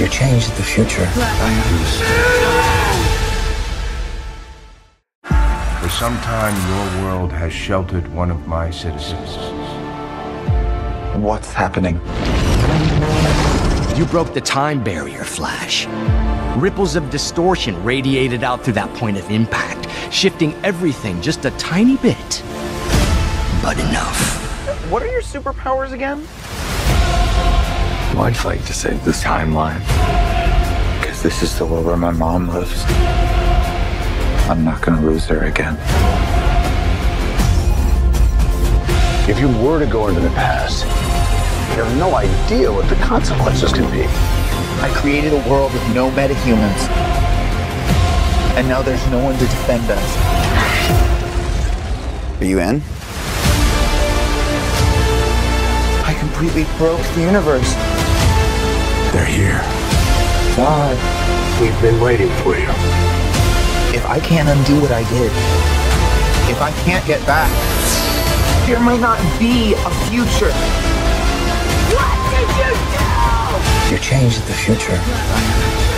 Your change is the future. For some time, your world has sheltered one of my citizens. What's happening? You broke the time barrier, Flash. Ripples of distortion radiated out through that point of impact, shifting everything just a tiny bit, but enough. What are your superpowers again? I'd like to save this timeline, because this is the world where my mom lives. I'm not going to lose her again. If you were to go into the past, you have no idea what the consequences can be. I created a world with no metahumans, and now there's no one to defend us. Are you in? I completely broke the universe. They're here. God, we've been waiting for you. If I can't undo what I did, if I can't get back, there might not be a future. What did you do? Your change is the future.